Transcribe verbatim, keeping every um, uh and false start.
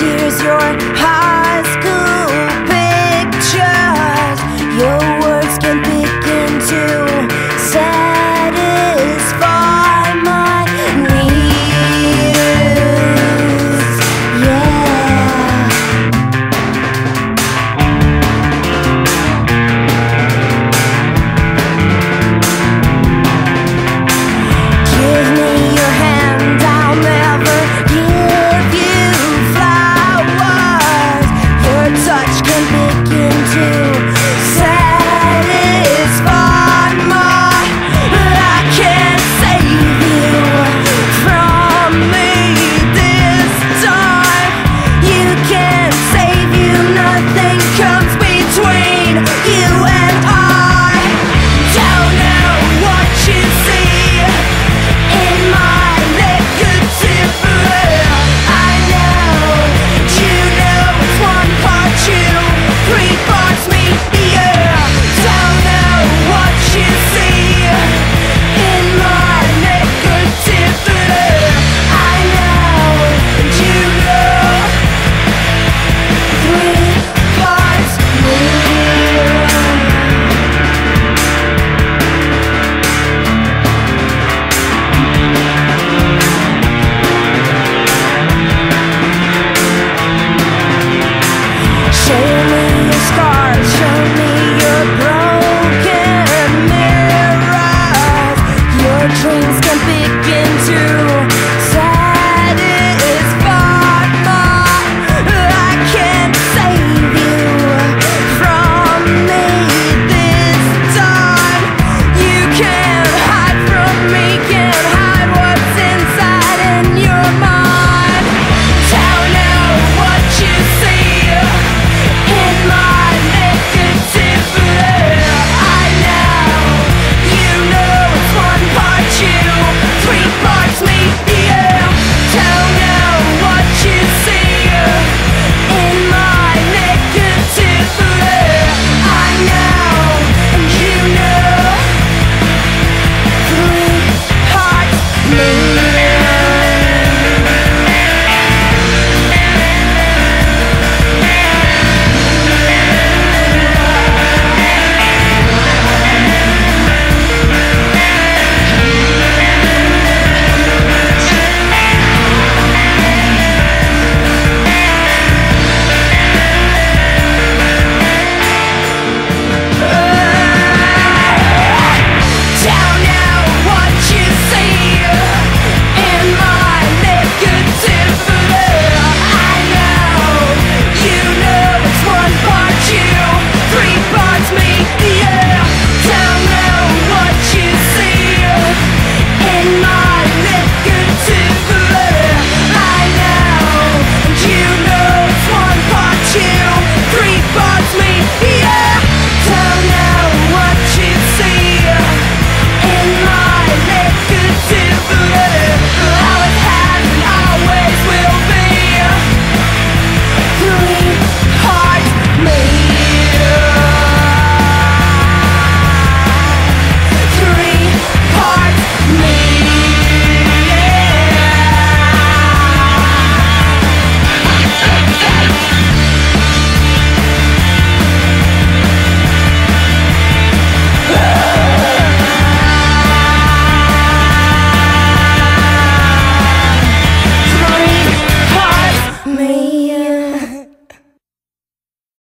tears, your high.